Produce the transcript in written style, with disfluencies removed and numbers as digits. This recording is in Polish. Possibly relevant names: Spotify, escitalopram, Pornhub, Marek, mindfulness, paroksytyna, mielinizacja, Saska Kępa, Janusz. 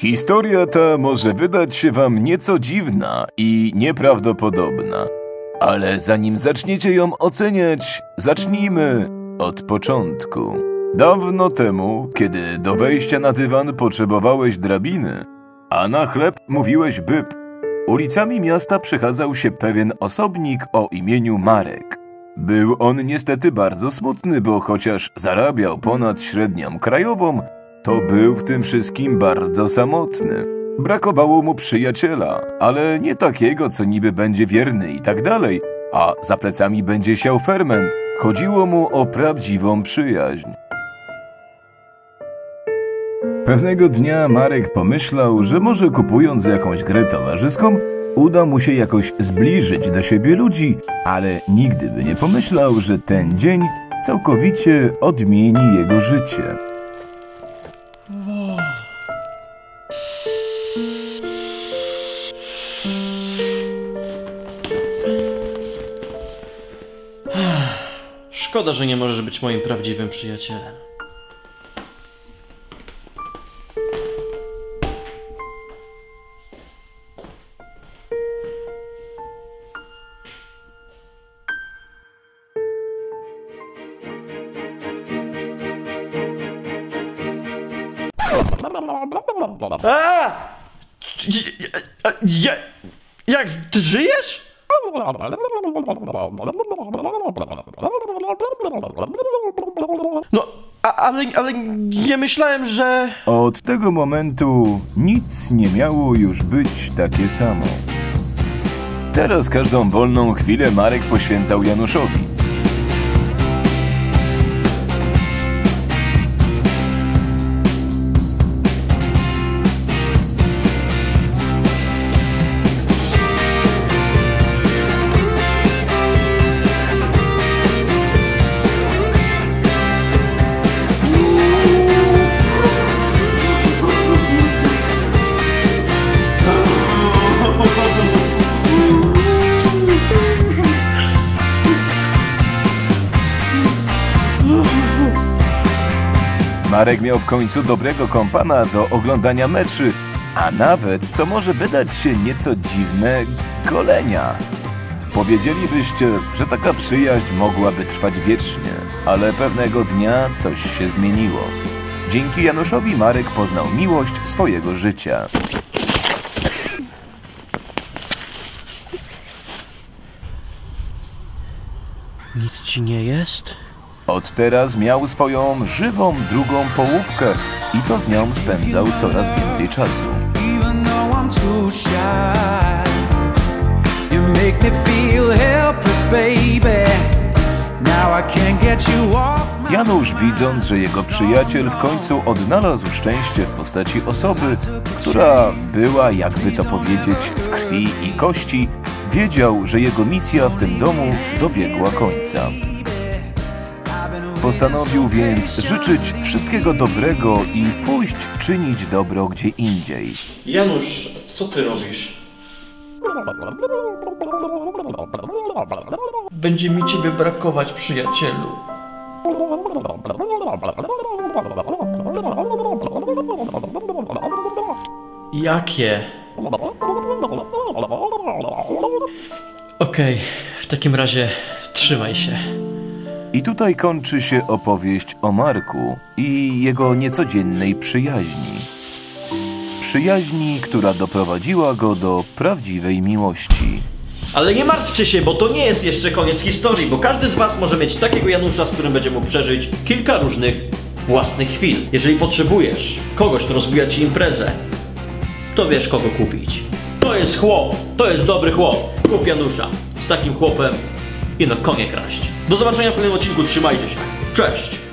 Historia ta może wydać się wam nieco dziwna i nieprawdopodobna, ale zanim zaczniecie ją oceniać, zacznijmy od początku. Dawno temu, kiedy do wejścia na dywan potrzebowałeś drabiny, a na chleb mówiłeś byb, ulicami miasta przechadzał się pewien osobnik o imieniu Marek. Był on niestety bardzo smutny, bo chociaż zarabiał ponad średnią krajową, to był w tym wszystkim bardzo samotny. Brakowało mu przyjaciela, ale nie takiego, co niby będzie wierny i tak dalej, a za plecami będzie siał ferment. Chodziło mu o prawdziwą przyjaźń. Pewnego dnia Marek pomyślał, że może kupując jakąś grę towarzyską, uda mu się jakoś zbliżyć do siebie ludzi, ale nigdy by nie pomyślał, że ten dzień całkowicie odmieni jego życie. Szkoda, że nie możesz być moim prawdziwym przyjacielem. Jak ty żyjesz? No, ale nie myślałem, że... Od tego momentu nic nie miało już być takie samo. Teraz każdą wolną chwilę Marek poświęcał Januszowi. Marek miał w końcu dobrego kompana do oglądania meczy, a nawet, co może wydać się nieco dziwne, golenia. Powiedzielibyście, że taka przyjaźń mogłaby trwać wiecznie, ale pewnego dnia coś się zmieniło. Dzięki Januszowi Marek poznał miłość swojego życia. Nic ci nie jest? Od teraz miał swoją żywą drugą połówkę i to z nią spędzał coraz więcej czasu. Janusz, widząc, że jego przyjaciel w końcu odnalazł szczęście w postaci osoby, która była, jakby to powiedzieć, z krwi i kości, wiedział, że jego misja w tym domu dobiegła końca. Postanowił więc życzyć wszystkiego dobrego i pójść czynić dobro gdzie indziej. Janusz, co ty robisz? Będzie mi ciebie brakować, przyjacielu. Jakie? Okej, w takim razie trzymaj się. I tutaj kończy się opowieść o Marku i jego niecodziennej przyjaźni. Przyjaźni, która doprowadziła go do prawdziwej miłości. Ale nie martwcie się, bo to nie jest jeszcze koniec historii, bo każdy z was może mieć takiego Janusza, z którym będzie mógł przeżyć kilka różnych własnych chwil. Jeżeli potrzebujesz kogoś, kto rozwija ci imprezę, to wiesz, kogo kupić. To jest chłop, to jest dobry chłop. Kup Janusza. Z takim chłopem jedno konie kraść. Do zobaczenia w kolejnym odcinku, trzymajcie się. Cześć!